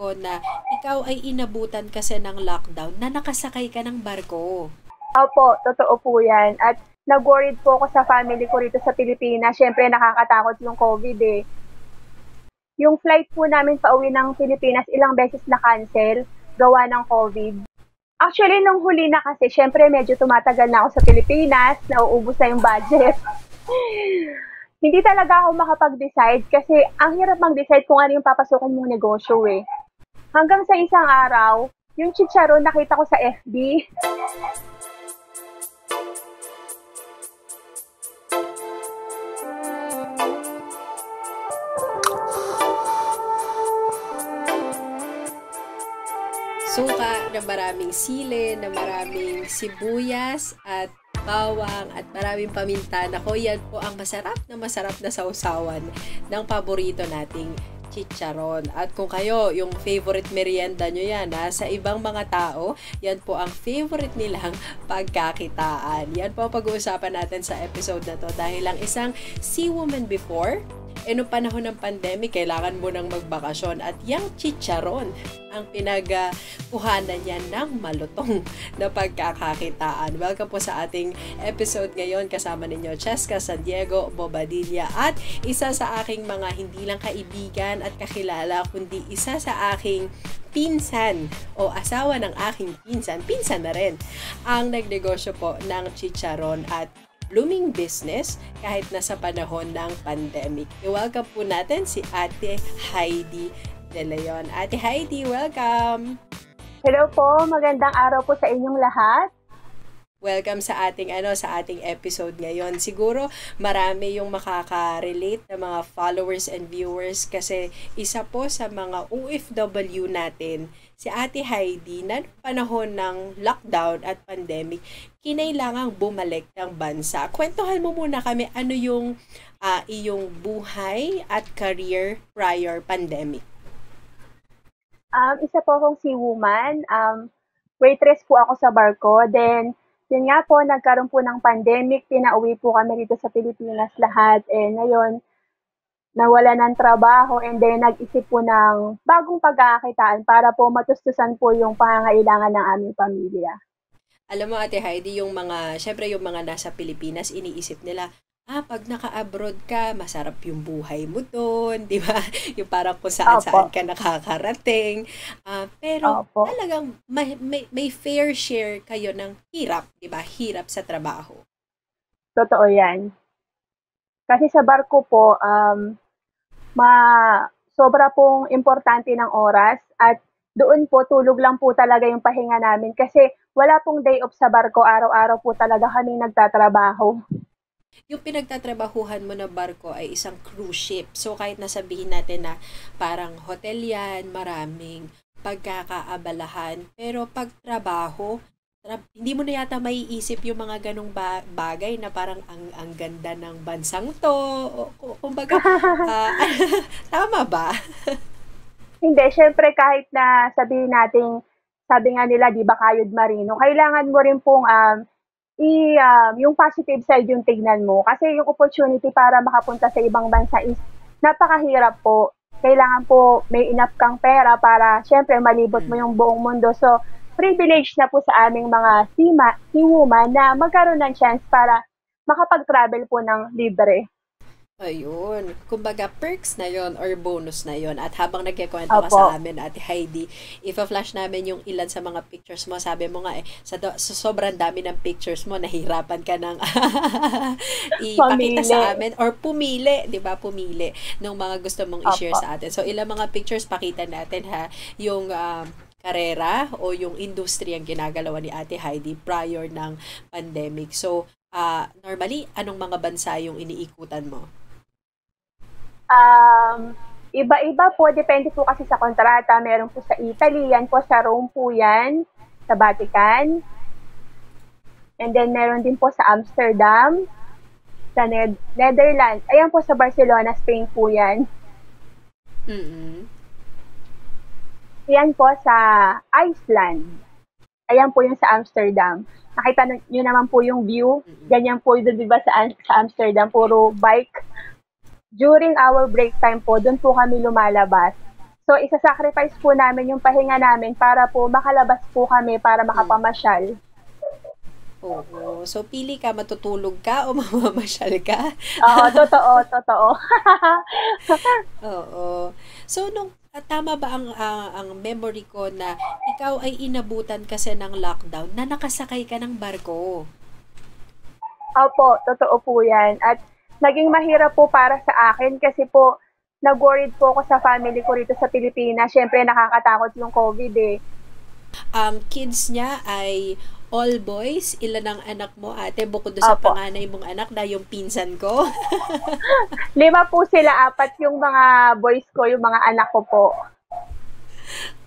ko na ikaw ay inabutan kasi ng lockdown na nakasakay ka ng barko. Opo, totoo po yan. At nag-worried po ako sa family ko rito sa Pilipinas. Siyempre, nakakatakot yung COVID eh. Yung flight po namin pauwi ng Pilipinas, ilang beses na-cancel gawa ng COVID. Actually, nung huli na kasi, syempre medyo tumatagal na ako sa Pilipinas, nauubos na yung budget. Hindi talaga ako makapag-decide kasi ang hirap mag-decide kung ano yung papasukin mong negosyo eh. Hanggang sa isang araw, yung chicharon nakita ko sa FB. Suka na maraming sili, na maraming sibuyas at bawang at maraming paminta. Nako, yan po ang masarap na sausawan ng paborito nating chicharon. At kung kayo, yung favorite merienda nyo yan, ha? Sa ibang mga tao, yan po ang favorite nilang pagkakitaan. Yan po ang pag-uusapan natin sa episode na to dahil ang isang Sea Woman Before. E noong panahon ng pandemic, kailangan mo nang magbakasyon at yung chicharon ang pinagkuhanan niya ng malutong na pagkakakitaan. Welcome po sa ating episode ngayon. Kasama ninyo, Cheska San Diego Bobadilla at isa sa aking mga hindi lang kaibigan at kakilala, kundi isa sa aking pinsan o asawa ng aking pinsan. Pinsan na rin ang nagnegosyo po ng chicharon at blooming business kahit nasa panahon ng pandemic. I-welcome po natin si Ate Heidi De Leon. Ate Heidi, welcome! Hello po, magandang araw po sa inyong lahat. Welcome sa ating sa ating episode ngayon. Siguro marami yung makaka-relate na mga followers and viewers kasi isa po sa mga OFW natin, si Ate Heidi, na panahon ng lockdown at pandemic, kinailangang bumalik ng bansa. Kwentuhan mo muna kami ano yung iyong buhay at career prior pandemic. Isa po akong sea woman. Waitress po ako sa barko. Then yun nga po, nagkaroon po ng pandemic, pinauwi po kami dito sa Pilipinas lahat. And ngayon, nawala ng trabaho and then nag-isip po ng bagong pagkakakitaan para po matustusan po yung pangangailangan ng aming pamilya. Alam mo Ate Heidi, yung mga, syempre yung mga nasa Pilipinas, iniisip nila, pag naka-abroad ka, masarap yung buhay mo doon, di ba? Yung parang kung saan-saan ka nakakarating. Pero Opo. Talagang may fair share kayo ng hirap, di ba? Hirap sa trabaho. Totoo yan. Kasi sa barko po, sobra pong importante ng oras at doon po, tulog lang po talaga yung pahinga namin kasi wala pong day off sa barko, araw-araw po talaga kami nagtatrabaho. Yung pinagtatrabahuhan mo na barko ay isang cruise ship. So kahit nasabihin natin na parang hotel yan, maraming pagkakaabalahan, pero pagtrabaho, hindi mo na yata maiisip yung mga ganong bagay na parang ang ganda ng bansang to. Kumbaga, tama ba? Hindi, syempre kahit na sabihin natin, sabi nga nila, di ba kayod marino, kailangan mo rin pong yung positive side yung tignan mo. Kasi yung opportunity para makapunta sa ibang bansa is napakahirap po. Kailangan po may enough kang pera para syempre malibot mo yung buong mundo. So, privilege na po sa aming mga seawoman na magkaroon ng chance para makapag-travel po ng libre. Ayun. Kumbaga, perks na yon or bonus na yon. At habang nagkikwento ka sa amin, Ate Heidi, ipa-flash namin yung ilan sa mga pictures mo. Sabi mo nga sa sobrang dami ng pictures mo, nahirapan ka ng ipakita sa amin or pumili, di ba? Pumili ng mga gusto mong i-share sa atin. So, ilang mga pictures, pakita natin ha, yung karera o yung industry ang ginagalawan ni Ate Heidi prior ng pandemic. So, normally, anong mga bansa yung iniikutan mo? Iba-iba po, depende po kasi sa kontrata. Meron po sa Italy, yan po sa Rome po yan, sa Vatican. And then meron din po sa Amsterdam, sa Netherlands. Ayan po sa Barcelona, Spain po yan. Ayan po sa Iceland. Ayan po yung sa Amsterdam. Nakita nyo naman po yung view. Ganyan po yun, di ba, sa Amsterdam, puro bike. During our break time po, doon po kami lumalabas. So, So, isasacrifice po namin yung pahinga namin para po makalabas po kami para makapamasyal. Oo. So, pili ka, matutulog ka o mamamasyal ka? Oo, totoo, totoo. Oo. So, nung, tama ba ang memory ko na ikaw ay inabutan kasi ng lockdown na nakasakay ka ng barko? Opo, totoo po yan. At naging mahirap po para sa akin kasi po, nag-worried po ako sa family ko rito sa Pilipinas. Siyempre, nakakatakot yung COVID eh. Kids niya ay all boys. Ilan ang anak mo, ate? Bukod doon sa panganay mong anak na yung pinsan ko. 5 po sila, 4 yung mga boys ko, yung mga anak ko po.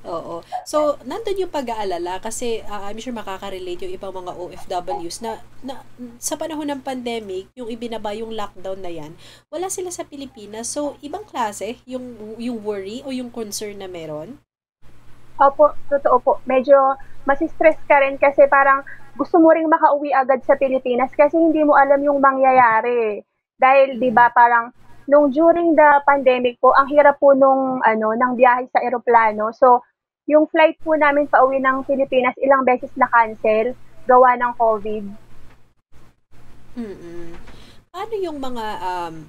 Oo. So, nandun yung pag-aalala kasi I'm sure makakarelate yung ibang mga OFWs na sa panahon ng pandemic, yung ibinaba yung lockdown na yan, wala sila sa Pilipinas. So, ibang klase yung worry o yung concern na meron? Opo, totoo po. Medyo masistress ka rin kasi parang gusto mo ring makauwi agad sa Pilipinas kasi hindi mo alam yung mangyayari. Dahil 'di ba parang nung during the pandemic po, ang hirap po nung ng biyahe sa eroplano. So, yung flight po namin pauwi ng Pilipinas ilang beses na cancel gawa ng COVID. Paano yung mga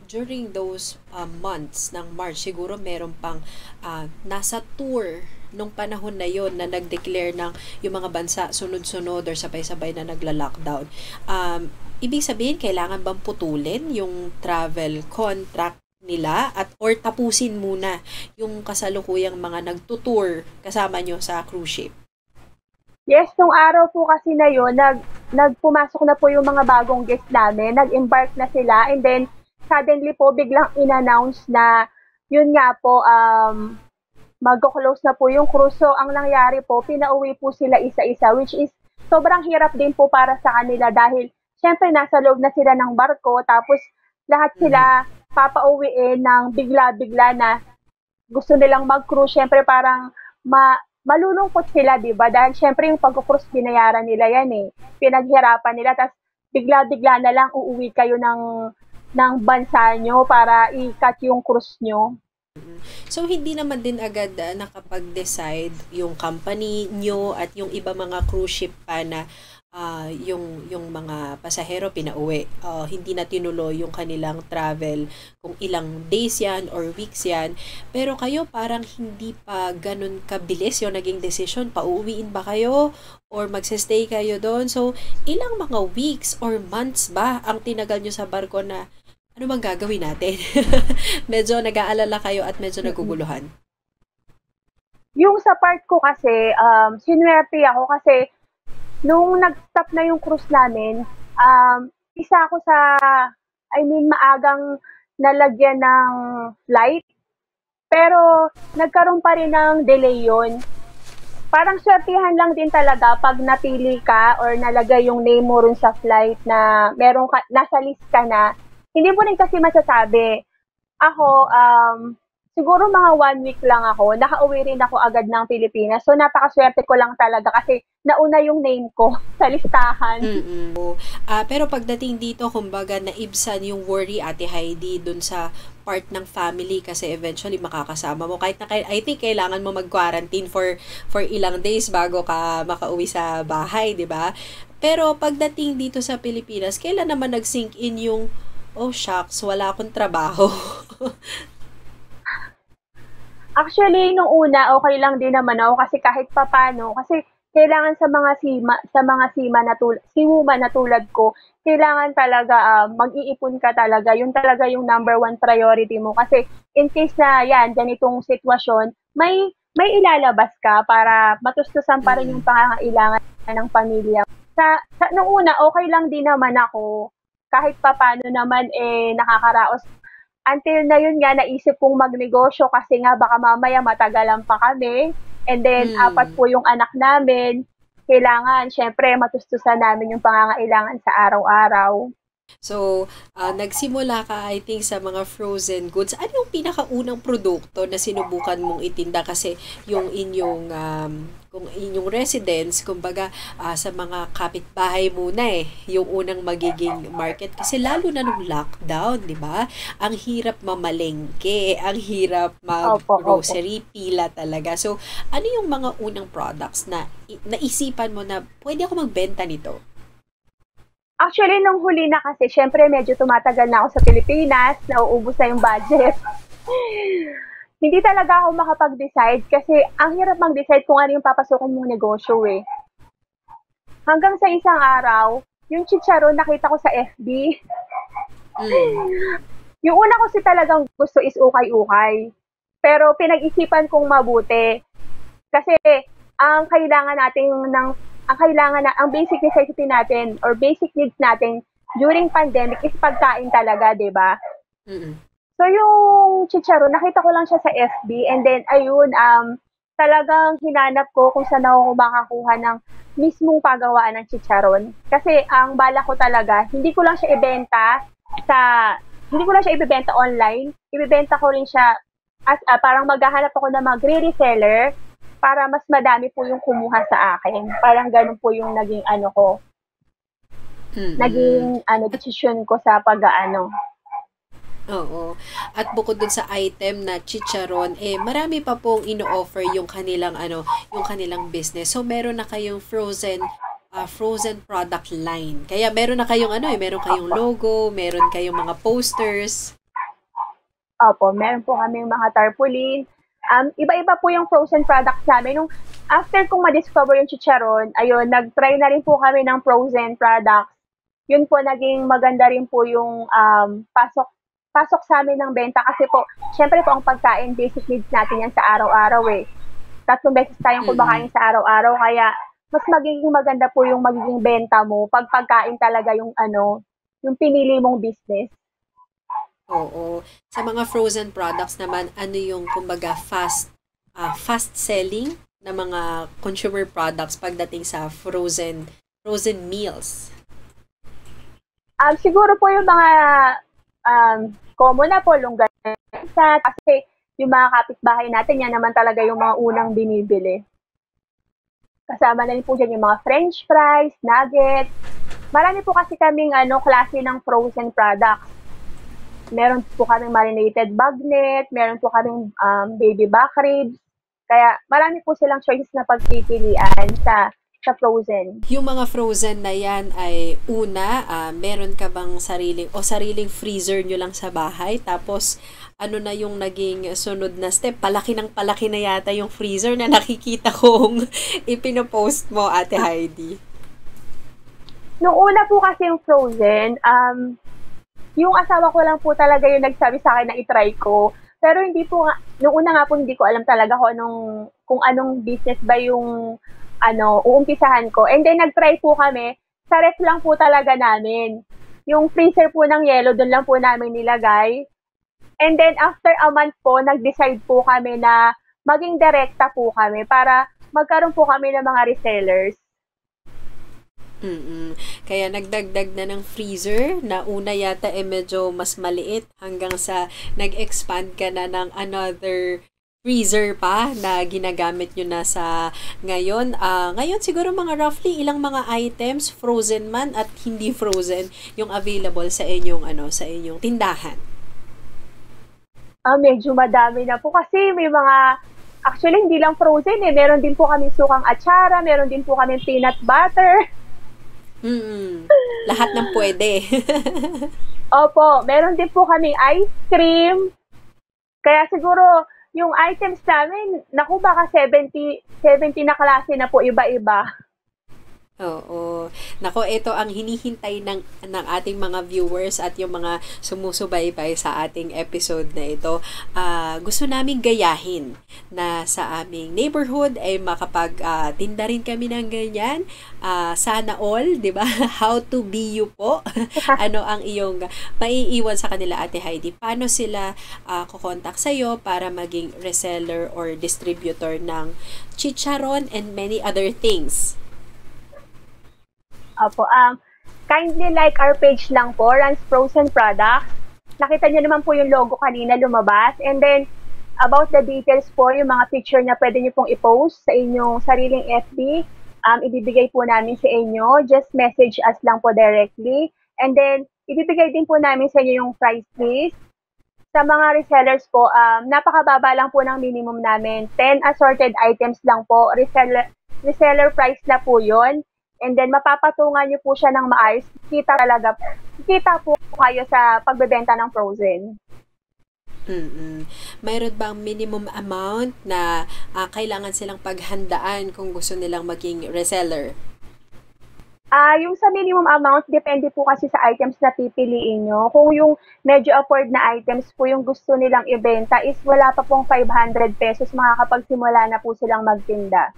during those months ng March, siguro meron pang nasa tour nung panahon na yon na nag-declare ng yung mga bansa sunod-sunod or sabay-sabay na nagla-lockdown. Ibig sabihin, kailangan bang putulin yung travel contract nila at or tapusin muna yung kasalukuyang mga nagtutour kasama nyo sa cruise ship? Yes, nung araw po kasi na yun, nagpumasok na po yung mga bagong guest namin, nag-embark na sila, and then suddenly po biglang in-announce na yun nga po, mag-close na po yung cruise. So, ang nangyari po, pinauwi po sila isa-isa, which is sobrang hirap din po para sa kanila dahil syempre nasa loob na sila ng barko, tapos lahat sila papauwiin ng bigla-bigla na gusto nilang mag-cruise. Syempre parang malulungkot sila, di ba? Dahil syempre yung pag-cruise, binayaran nila yan eh. Pinaghirapan nila, tapos bigla-bigla na lang uuwi kayo ng bansa nyo para i-cut yung cruise nyo. So, hindi naman din agad nakapag-decide yung company nyo at yung iba mga cruise ship pa na yung mga pasahero pinauwi. Hindi na tinuloy yung kanilang travel kung ilang days yan or weeks yan. Pero kayo parang hindi pa ganun kabilis yung naging decision. Pauuwiin ba kayo or magsistay kayo doon? So, ilang mga weeks or months ba ang tinagal nyo sa barko na ano bang gagawin natin? Medyo nag-aalala kayo at medyo naguguluhan. Yung sa part ko kasi, sinuwerte ako kasi nung nag-stop na yung cruise namin, isa ako sa, maagang nalagyan ng flight. Pero nagkaroon pa rin ng delay yun. Parang swertihan lang din talaga pag napili ka or nalagay yung name mo rin sa flight na meron ka, nasa list ka na. Hindi mo rin kasi masasabi. Ako, siguro mga 1 week lang ako, nakauwi rin ako agad ng Pilipinas. So, napakaswerte ko lang talaga kasi nauna yung name ko sa listahan. Pero pagdating dito, kumbaga, naibsan yung worry, Ate Heidi, dun sa part ng family kasi eventually makakasama mo. Kahit na, I think kailangan mo mag-quarantine for ilang days bago ka makauwi sa bahay, di ba? Pero pagdating dito sa Pilipinas, kailan naman nag-sink in yung, oh, shucks, wala akong trabaho? Actually, nung una, okay lang din naman ako kasi kahit papano, kasi kailangan sa mga siwuma na tulad ko, kailangan talaga mag-iipon ka talaga. Yun talaga yung #1 priority mo kasi in case na yan, ganitong sitwasyon, may ilalabas ka para matustusan pa rin yung pangangailangan ng pamilya. Nung una, okay lang din naman ako. Kahit papano naman, eh, nakakaraos. Until na yun nga, naisip kong magnegosyo kasi nga baka mamaya matagalan pa kami. And then, 4 po yung anak namin. Kailangan, syempre, matustusan namin yung pangangailangan sa araw-araw. So, nagsimula ka, I think, sa mga frozen goods. Ano yung pinakaunang produkto na sinubukan mong itinda? Kasi yung inyong, kung inyong residence, kumbaga, sa mga kapitbahay muna eh, yung unang magiging market. Kasi lalo na nung lockdown, di ba? Ang hirap mamalengke, ang hirap mag-grocery, pila talaga. So, ano yung mga unang products na naisipan mo na pwede ako magbenta nito? Actually, nung huli na kasi, syempre medyo tumatagal na ako sa Pilipinas, nauubos na yung budget. Hindi talaga ako makapag-decide kasi ang hirap mag-decide kung ano yung papasukin mong negosyo eh. Hanggang sa isang araw, yung chicharon nakita ko sa FB. Yung una ko si talagang gusto is ukay-ukay. Pero pinag-isipan kong mabuti. Kasi ang kailangan natin ng ang basic necessity natin or basic needs natin during pandemic is pagkain talaga, diba? So, yung chicharon, nakita ko lang siya sa FB and then, ayun, talagang hinanap ko kung saan ako makakuha ng mismong pagawaan ng chicharon. Kasi, ang bala ko talaga, hindi ko lang siya ibibenta online, ibibenta ko rin siya as, parang maghahanap ako ng magre-reseller para mas madami po yung kumuha sa akin. Parang ganun po yung naging ano ko. Naging decision ko sa pag-ano. Oo. At bukod dun sa item na chicharon, eh marami pa pong ino-offer yung kanilang ano, yung kanilang business. So meron na kayong frozen product line. Kaya meron na kayong ano, eh meron kayong logo, meron kayong mga posters. Opo, meron po kaming mga tarpaulin. Iba-iba po yung frozen products namin. Nung after kong ma-discover yung chicharon, ayun, nag-try na rin po kami ng frozen products. Yun po, naging maganda rin po yung pasok sa amin ng benta. Kasi po, syempre po, ang pagkain, basic needs natin yan sa araw-araw eh. 3 beses tayong kumakain sa araw-araw. Kaya, mas magiging maganda po yung magiging benta mo pag pagkain talaga yung ano, yung pinili mong business. Oo. Sa mga frozen products naman, ano yung kumbaga fast selling na mga consumer products pagdating sa frozen meals? Siguro po yung mga common na po, longganisa, kasi yung mga kapitbahay natin, yan naman talaga yung mga unang binibili. Kasama na rin po dyan yung mga french fries, nuggets. Marami po kasi kaming klase ng frozen products. Meron po kaming marinated bagnet, meron po kaming baby back ribs. Kaya marami po silang choices na pagpipilian sa frozen. Yung mga frozen na yan ay una, meron ka bang sariling freezer nyo lang sa bahay? Tapos ano na yung naging sunod na step? Palaki ng palaki na yata yung freezer na nakikita kong ipinopost mo, Ate Heidi. Nung una po kasi yung frozen, yung asawa ko lang po talaga yung nagsabi sa akin na itry ko. Pero hindi po, nung una nga po hindi ko alam talaga kung anong business ba yung uumpisahan ko. And then nagtry po kami, sa ref lang po talaga namin. Yung freezer po ng yelo, doon lang po namin nilagay. And then after a month po, nag-decide po kami na maging direkta po kami para magkaroon po kami ng mga resellers. Kaya nagdagdag na ng freezer na una yata eh medyo mas maliit hanggang sa nag-expand ka na ng another freezer pa na ginagamit nyo na sa ngayon. Ngayon siguro mga roughly ilang mga items, frozen man at hindi frozen, yung available sa inyong tindahan. Medyo madami na po kasi may mga actually hindi lang frozen eh, meron din po kami sukang atsara, meron din po kami peanut butter. Lahat ng pwede. Opo, meron din po kaming ice cream. Kaya siguro, yung items namin, naku baka 70 na klase na po iba-iba. Oo. Nako, ito ang hinihintay ng ating mga viewers at yung mga sumusubaybay sa ating episode na ito. Gusto namin gayahin na sa aming neighborhood ay makapag-tinda rin kami ng ganyan. Sana all, di ba? How to be you po. Ano ang iyong maiiwan sa kanila, Ate Heidi? Paano sila kukontak sa'yo para maging reseller or distributor ng chicharon and many other things? Opo. Kindly like our page lang po, RHANZ Frozen Products. Nakita niyo naman po yung logo kanina lumabas. And then, about the details po, yung mga picture niya pwede niyo pong i-post sa inyong sariling FB. Ibibigay po namin sa inyo. Just message us lang po directly. And then, ibibigay din po namin sa inyo yung price list. Sa mga resellers po, napakababa lang po ng minimum namin. 10 assorted items lang po. Reseller price na po yun. And then, mapapatungan nyo po siya ng maayos. Kita po kayo sa pagbebenta ng frozen. Mayroon bang minimum amount na kailangan silang paghandaan kung gusto nilang maging reseller? Yung sa minimum amount, depende po kasi sa items na pipiliin nyo. Kung yung medyo afford na items po yung gusto nilang ibenta is wala pa pong 500 pesos makakapagsimula na po silang magtinda.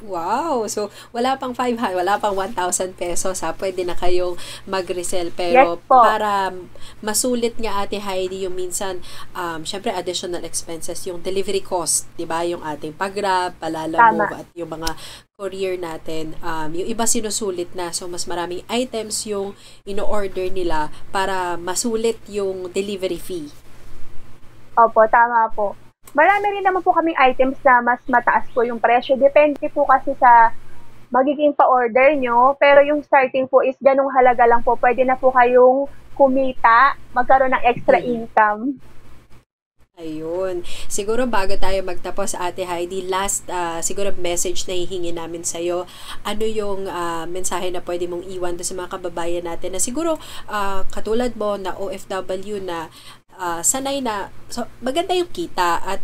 Wow! So, wala pang 500, wala pang 1,000 pesos ha. Pwede na kayong mag-resell. Pero yes, para masulit nga Ate Heidi yung minsan, syempre additional expenses, yung delivery cost, diba? Yung ating pag-grab, palala-move at yung mga courier natin, yung iba sinusulit na, so mas maraming items yung ino-order nila para masulit yung delivery fee. Opo, tama po. Marami rin naman po kaming items na mas mataas po yung presyo. Depende po kasi sa magiging pa-order nyo, pero yung starting po is ganung halaga lang po. Pwede na po kayong kumita, magkaroon ng extra income. Ayun. Siguro bago tayo magtapos, Ate Heidi, last siguro message na hihingi namin sa'yo. Ano yung mensahe na pwede mong iwan doon sa mga kababayan natin na siguro katulad mo na OFW na sanay na, so maganda yung kita at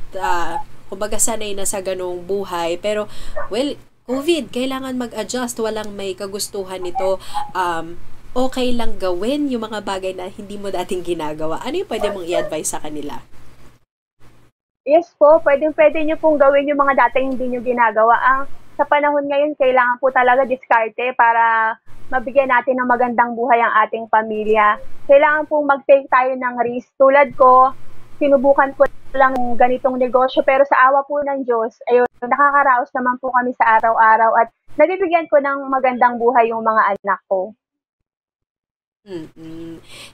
kumbaga sanay na sa ganong buhay. Pero, well, COVID, kailangan mag-adjust. Walang may kagustuhan nito. Okay lang gawin yung mga bagay na hindi mo dating ginagawa. Ano yung pwede mong i-advise sa kanila? Yes po, pwede nyo pong gawin yung mga dating hindi nyo ginagawa. Sa panahon ngayon, kailangan po talaga diskarte para mabigyan natin ng magandang buhay ang ating pamilya. Kailangan pong mag-take tayo ng risk. Tulad ko, sinubukan ko lang ganitong negosyo, pero sa awa po ng Diyos, ayun, nakakaraos naman po kami sa araw-araw at nabibigyan ko ng magandang buhay yung mga anak ko.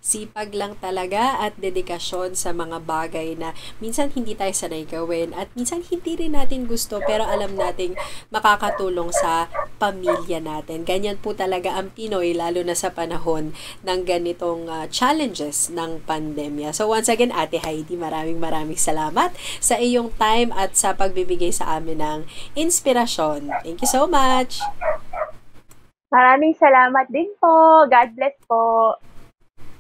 Sipag lang talaga at dedikasyon sa mga bagay na minsan hindi tayo sanay gawin at minsan hindi rin natin gusto pero alam nating makakatulong sa pamilya natin. Ganyan po talaga ang Pinoy lalo na sa panahon ng ganitong challenges ng pandemya. So once again, Ate Heidi, maraming salamat sa iyong time at sa pagbibigay sa amin ng inspirasyon. Thank you so much! Maraming salamat din po. God bless po.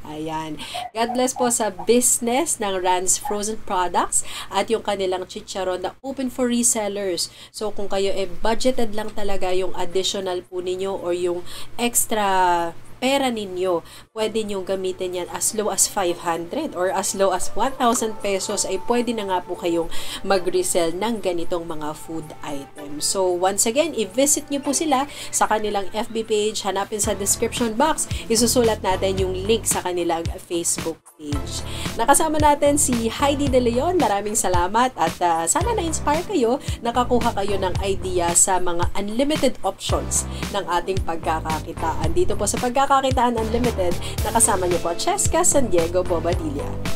Ayan. God bless po sa business ng RHANZ Frozen Products at yung kanilang chicharon na open for resellers. So kung kayo budgeted lang talaga yung additional po ninyo or yung extra pera ninyo, pwede nyo gamitin yan as low as 500 or as low as 1,000 pesos ay pwede na nga po kayong mag-resell ng ganitong mga food items. So, once again, i-visit nyo po sila sa kanilang FB page. Hanapin sa description box. Isusulat natin yung link sa kanilang Facebook page. Nakasama natin si Heidi De Leon. Maraming salamat at sana na-inspire kayo. Nakakuha kayo ng idea sa mga unlimited options ng ating pagkakakitaan. Dito po sa Pagkakakitaan Unlimited, nakasama niyo po Cheska San Diego Bobadilla.